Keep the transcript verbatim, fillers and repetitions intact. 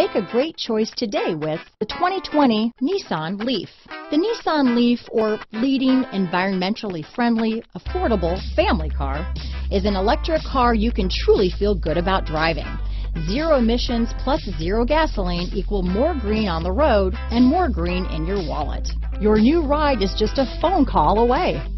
Make a great choice today with the twenty twenty Nissan LEAF. The Nissan LEAF, or leading environmentally friendly, affordable family car, is an electric car you can truly feel good about driving. Zero emissions plus zero gasoline equal more green on the road and more green in your wallet. Your new ride is just a phone call away.